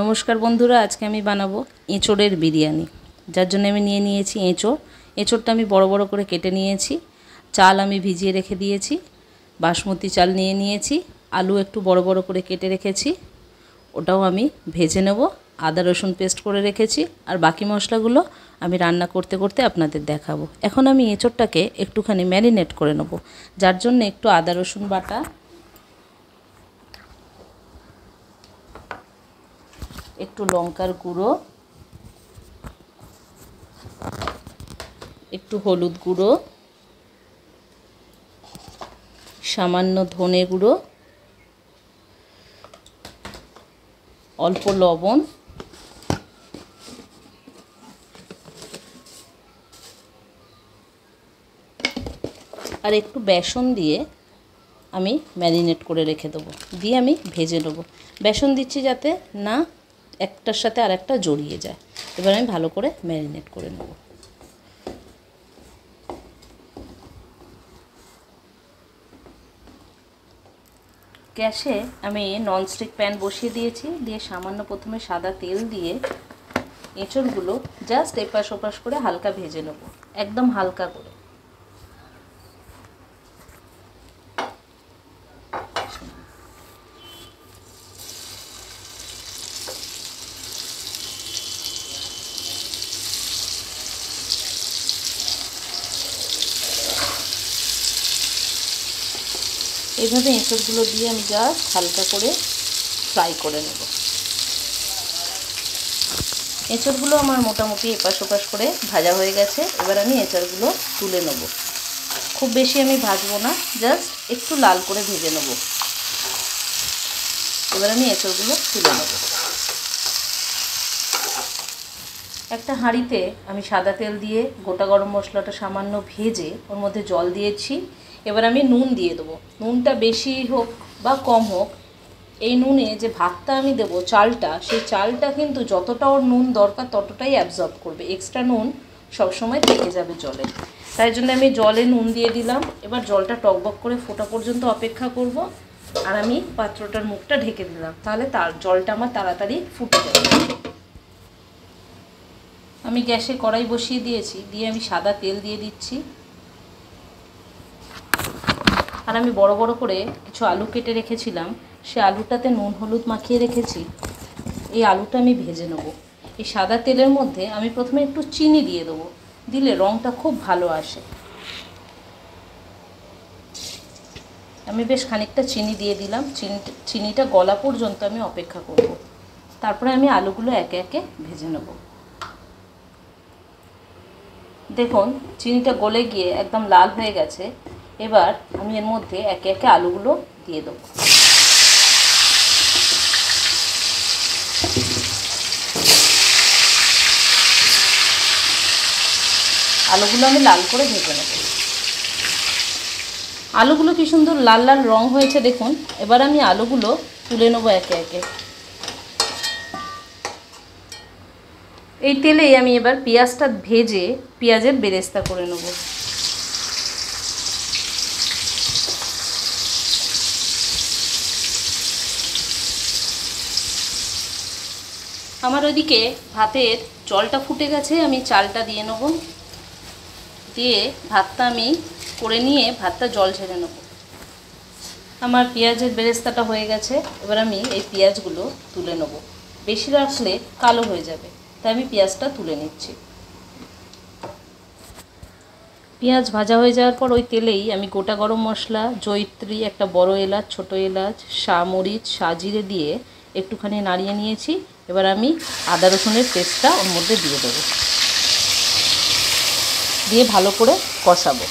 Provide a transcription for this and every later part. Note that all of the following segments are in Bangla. নমস্কার বন্ধুরা, আজকে আমি বানাবো এঁচোড়ের বিরিয়ানি। যার জন্য আমি নিয়ে নিয়েছি এঁচোড়। এঁচোড়টা আমি বড় বড় করে কেটে নিয়েছি। চাল আমি ভিজিয়ে রেখে দিয়েছি, বাসমতি চাল নিয়ে নিয়েছি। আলু একটু বড় বড় করে কেটে রেখেছি, ওটাও আমি ভেজে নেব। আদা রসুন পেস্ট করে রেখেছি, আর বাকি মশলাগুলো আমি রান্না করতে করতে আপনাদের দেখাবো। এখন আমি এঁচোড়টাকে একটুখানি ম্যারিনেট করে নেব। যার জন্য একটু আদা রসুন বাটা, একটু লঙ্কার গুঁড়ো, একটু হলুদ গুঁড়ো, সামান্য ধনে গুঁড়ো, অল্প লবণ, আর একটু বেসন দিয়ে আমি ম্যারিনেট করে রেখে দেবো, দিয়ে আমি ভেজে নেবো। বেসন দিচ্ছি যাতে না একটার সাথে আর একটা জড়িয়ে যায়। এবার আমি ভালো করে ম্যারিনেট করে নেব। গ্যাসে আমি ননস্টিক প্যান বসিয়ে দিয়েছি, দিয়ে সামান্য প্রথমে সাদা তেল দিয়ে এঁচোড়গুলো জাস্ট এপাশ ওপাশ করে হালকা ভেজে নেব, একদম হালকা করে। এইভাবে এঁচোড়গুলো দিয়ে আমি জাস্ট হালকা করে ফ্রাই করে নেব। এঁচোড়গুলো আমার মোটামুটি এপাশ ওপাশ করে ভাজা হয়ে গেছে। এবার আমি এঁচোড়গুলো তুলে নেব। খুব বেশি আমি ভাজবো না, জাস্ট একটু লাল করে ভেজে নেব। এবার আমি এঁচোড়গুলো তুলে নেব। একটা হাঁড়িতে আমি সাদা তেল দিয়ে গোটা গরম মশলাটা সামান্য ভেজে ওর মধ্যে জল দিয়েছি। এবার আমি নুন দিয়ে দেবো। নুনটা বেশি হোক বা কম হোক, এই নুনে যে ভাতটা আমি দেবো, চালটা, সেই চালটা কিন্তু যতটা ওর নুন দরকার ততটাই অ্যাবজর্ব করবে। এক্সট্রা নুন সবসময় থেকে যাবে জলে, তাই জন্য আমি জলে নুন দিয়ে দিলাম। এবার জলটা টকবক করে ফোটা পর্যন্ত অপেক্ষা করব, আর আমি পাত্রটার মুখটা ঢেকে দিলাম, তাহলে তার জলটা আমার তাড়াতাড়ি ফুটে যাবে। আমি গ্যাসে কড়াই বসিয়ে দিয়েছি, দিয়ে আমি সাদা তেল দিয়ে দিচ্ছি, আর আমি বড় বড় করে কিছু আলু কেটে রেখেছিলাম, সে আলুটাতে নুন হলুদ মাখিয়ে রেখেছি। এই আলুটা আমি ভেজে নেব। এই সাদা তেলের মধ্যে আমি প্রথমে একটু চিনি দিয়ে দেবো, দিলে রঙটা খুব ভালো আসে। আমি বেশ খানিকটা চিনি দিয়ে দিলাম। চিনিটা গলা পর্যন্ত আমি অপেক্ষা করব, তারপরে আমি আলুগুলো একে একে ভেজে নেব। দেখুন চিনিটা গলে গিয়ে একদম লাল হয়ে গেছে। এবার আমি এর মধ্যে একে একে আলুগুলো দিয়ে দেবো। আলুগুলো আমি লাল করে ভেজে নেব। আলুগুলো কি সুন্দর লাল লাল রং হয়েছে দেখুন। এবার আমি আলুগুলো তুলে নেবো একে একে। এই তেলেই আমি এবার পেঁয়াজটা ভেজে পেঁয়াজের বেরেস্তা করে নেবো। আমার ওইদিকে ভাতের জলটা ফুটে গেছে, আমি চালটা দিয়ে নেব, দিয়ে ভাতটা আমি করে নিয়ে ভাতটা জল ছেড়ে নেব। আমার পেঁয়াজের বেরেস্তাটা হয়ে গেছে। এবার আমি এই পেঁয়াজগুলো তুলে নেব। বেশি রাখলে কালো হয়ে যাবে, তাই আমি পেঁয়াজটা তুলে নিচ্ছি। পেঁয়াজ ভাজা হয়ে যাওয়ার পর ওই তেলেই আমি গোটা গরম মশলা, জয়িত্রী, একটা বড় এলাচ, ছোটো এলাচ, শামরিচ, সাজিরে দিয়ে একটুখানি নাড়িয়ে নিয়েছি। এবার আমি আদা রসুনের পেস্টটা ওর মধ্যে দিয়ে দেবো, দিয়ে ভালো করে কষাবো।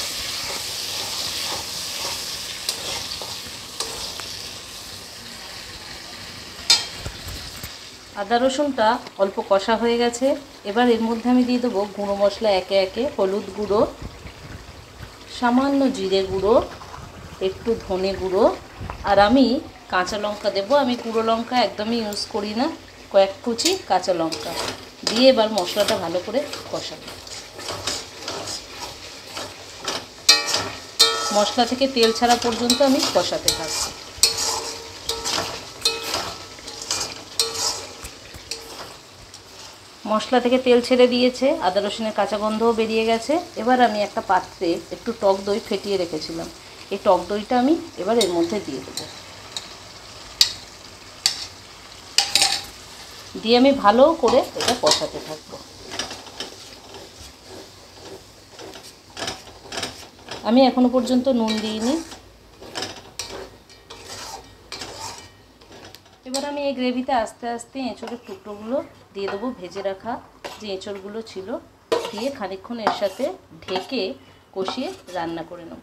আদা রসুনটা অল্প কষা হয়ে গেছে। এবার এর মধ্যে আমি দিয়ে দেবো গুঁড়ো মশলা একে একে। হলুদ গুঁড়ো, সামান্য জিরে গুঁড়ো, একটু ধনে গুঁড়ো, আর আমি কাঁচা লঙ্কা দেবো। আমি গুঁড়ো লঙ্কা একদমই ইউজ করি না, কয়েক কুচি কাঁচা লঙ্কা দিয়ে এবার মশলাটা ভালো করে কষাবো। মশলা থেকে তেল ছাড়া পর্যন্ত আমি কষাতে থাকবো। মশলা থেকে তেল ছেড়ে দিয়েছে, আদা রসুনের কাঁচা গন্ধও বেরিয়ে গেছে। এবার আমি একটা পাত্রে একটু টক দই ফেটিয়ে রেখেছিলাম, এই টক দইটা আমি এবার এর মধ্যে দিয়ে দেবো। দিয়ে আমি ভালো করে এটা কষাতে থাকবো। আমি এখনো পর্যন্ত নুন দিইনি। এবার আমি এই গ্রেভিতে আস্তে আস্তে এঁচড়ের টুকরোগুলো দিয়ে দেবো, ভেজে রাখা যে এঁচড়গুলো ছিল দিয়ে খানিকক্ষণ এর সাথে ঢেকে কষিয়ে রান্না করে নেব।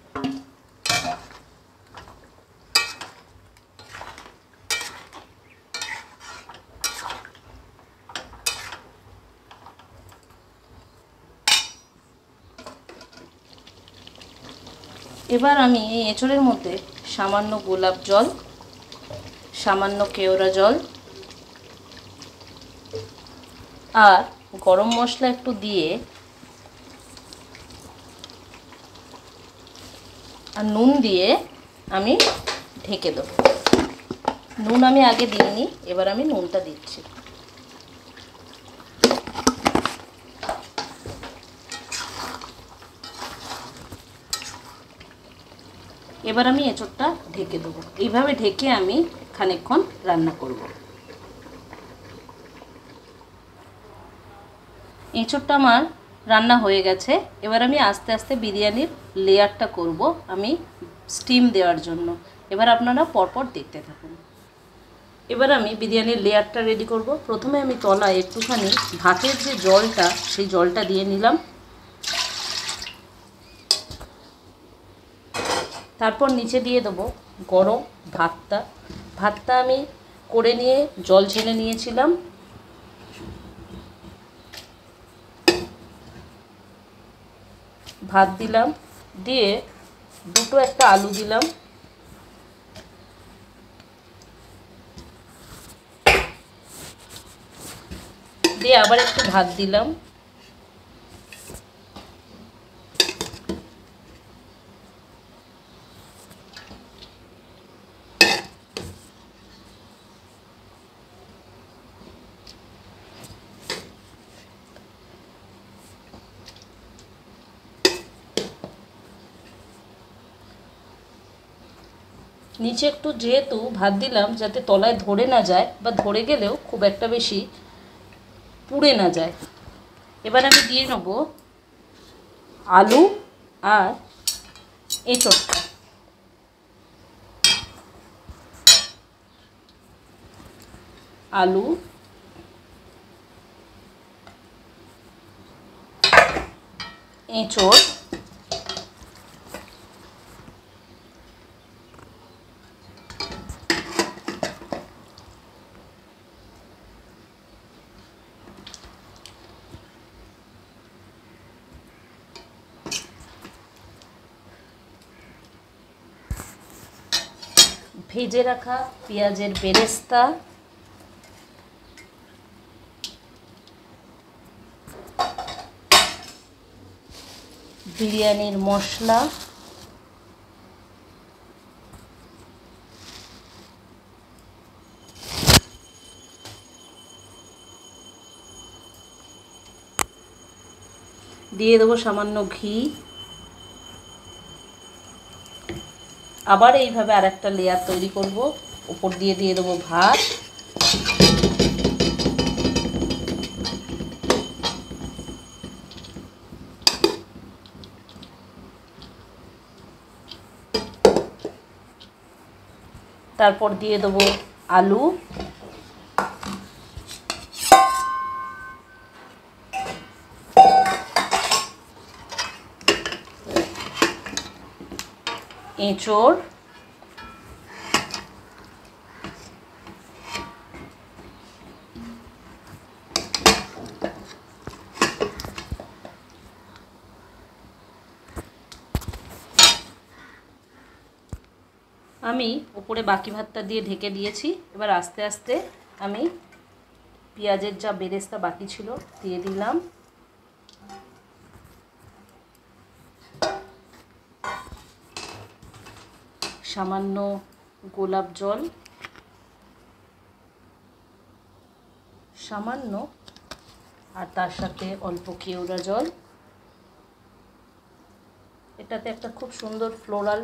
এবার আমি এই এঁচড়ের মধ্যে সামান্য গোলাপ জল, সামান্য কেওড়া জল আর গরম মশলা একটু দিয়ে আর নুন দিয়ে আমি ঢেকে দেব। নুন আমি আগে দিইনি, এবার আমি নুনটা দিচ্ছি। এবার আমি এঁচড়টা ঢেকে দেবো। এইভাবে ঢেকে আমি খানিকক্ষণ রান্না করব। এঁচড়টা আমার রান্না হয়ে গেছে। এবার আমি আস্তে আস্তে বিরিয়ানির লেয়ারটা করব আমি স্টিম দেওয়ার জন্য। এবার আপনারা পরপর দেখতে থাকুন। এবার আমি বিরিয়ানির লেয়ারটা রেডি করব। প্রথমে আমি তলায় একটুখানি ভাতের যে জলটা, সেই জলটা দিয়ে নিলাম। তারপর নিচে দিয়ে দেবো গরম ভাতটা। ভাতটা আমি করে নিয়ে জল ছেনে নিয়েছিলাম। ভাত দিলাম, দিয়ে দুটো একটা আলু দিলাম, দিয়ে আবার একটু ভাত দিলাম, নিচে একটু যেহেতু ভাত দিলাম যাতে তলায় ধরে না যায়, বা ধরে গেলেও খুব একটা বেশি পুড়ে না যায়। এবার আমি দিয়ে নেব আলু আর এঁচড়টা। আলু এঁচড় ভেজে রাখা পেঁয়াজের বেরেস্তা, বিরিয়ানির মশলা, দিয়ে দেবো সামান্য ঘি। আবার এইভাবে আর একটা লেয়ার তৈরি করব। উপর দিয়ে দিয়ে দেবো ভাত, তারপর দিয়ে দেবো আলু, এঁচড়, আমি উপরে বাকি ভাতটা দিয়ে ঢেকে দিয়েছি। এবার আস্তে আস্তে আমি পেঁয়াজের যা বেরেস্তা বাকি ছিল দিয়ে দিলাম, সামান্য গোলাপ জল, সামান্য আর তার সাথে অল্প কেওড়া জল। এটাতে একটা খুব সুন্দর ফ্লোরাল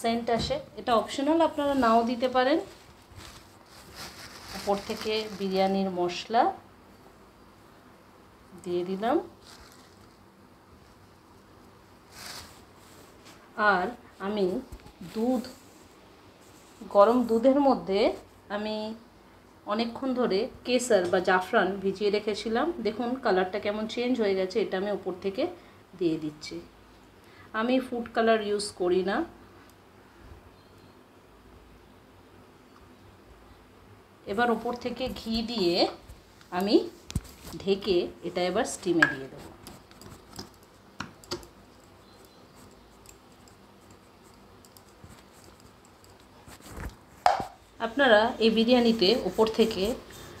সেন্ট আসে। এটা অপশনাল, আপনারা নাও দিতে পারেন। উপর থেকে বিরিয়ানির মশলা দিয়ে দিলাম। আর আমি দুধ, গরম দুধের মধ্যে আমি অনেকক্ষণ ধরে কেসার বা জাফরান ভিজিয়ে রেখেছিলাম। দেখুন কালারটা কেমন চেঞ্জ হয়ে গেছে, এটা আমি উপর থেকে দিয়ে দিচ্ছি। আমি ফুড কালার ইউজ করি না। এবার উপর থেকে ঘি দিয়ে আমি ঢেকে এটা এবার স্টিমে দিয়ে দেব। আপনারা এই বিরিয়ানিতে উপর থেকে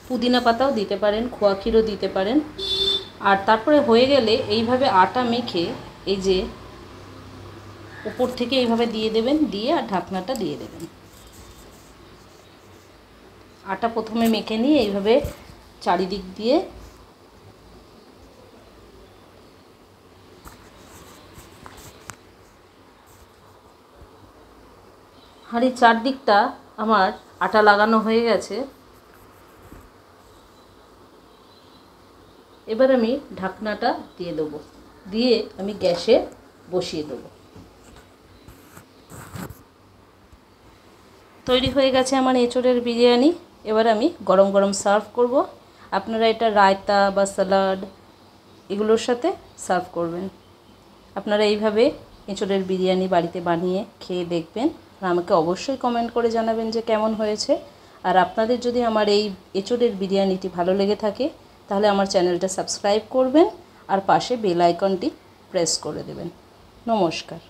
পুদিনা পাতাও দিতে পারেন, খোয়া ক্ষীরও দিতে পারেন। আর তারপরে হয়ে গেলে এইভাবে আটা মেখে এই যে উপর থেকে এইভাবে দিয়ে দেবেন, দিয়ে আর ঢাকনাটা দিয়ে দেবেন। আটা প্রথমে মেখে নিয়ে এইভাবে চারিদিক দিয়ে হাঁড়ির চারদিকটা আমার আটা লাগানো হয়ে গেছে। এবার আমি ঢাকনাটা দিয়ে দেবো, দিয়ে আমি গ্যাসে বসিয়ে দেবো। তৈরি হয়ে গেছে আমার এঁচোড়ের বিরিয়ানি। এবার আমি গরম গরম সার্ভ করব। আপনারা এটা রায়তা বা স্যালাড এগুলোর সাথে সার্ভ করবেন। আপনারা এইভাবে এঁচোড়ের বিরিয়ানি বাড়িতে বানিয়ে খেয়ে দেখবেন। আর আমাকে অবশ্যই কমেন্ট করে জানাবেন যে কেমন হয়েছে। আর আপনাদের যদি আমার এই এঁচোড়ের বিরিয়ানিটি ভালো লেগে থাকে তাহলে আমার চ্যানেলটা সাবস্ক্রাইব করবেন আর পাশে বেল আইকনটি প্রেস করে দেবেন। নমস্কার।